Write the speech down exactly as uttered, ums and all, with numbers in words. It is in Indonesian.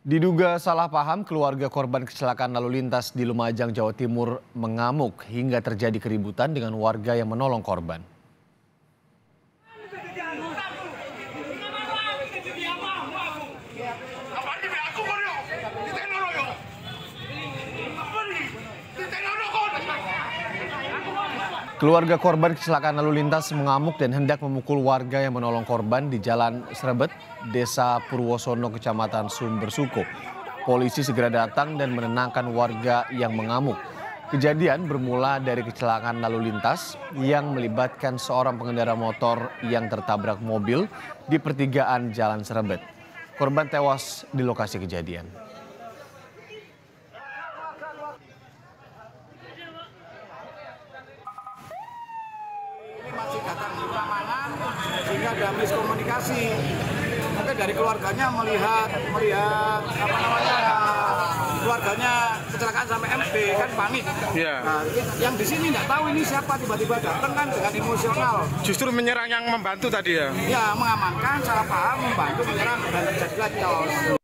Diduga salah paham, keluarga korban kecelakaan lalu lintas di Lumajang, Jawa Timur mengamuk hingga terjadi keributan dengan warga yang menolong korban. Keluarga korban kecelakaan lalu lintas mengamuk dan hendak memukul warga yang menolong korban di Jalan Srebet, Desa Purwosono, Kecamatan Sumbersuko. Polisi segera datang dan menenangkan warga yang mengamuk. Kejadian bermula dari kecelakaan lalu lintas yang melibatkan seorang pengendara motor yang tertabrak mobil di pertigaan Jalan Srebet. Korban tewas di lokasi kejadian. Masih datang di pamanan sehingga ada miskomunikasi. Maka dari keluarganya melihat melihat apa namanya keluarganya kecelakaan sampai M D kan panik. Yeah. Nah, yang di sini nggak tahu ini siapa, tiba-tiba datang kan dengan emosional. Justru menyerang yang membantu tadi ya? Ya, mengamankan, salah paham, membantu menyerang dan terjadilah chaos.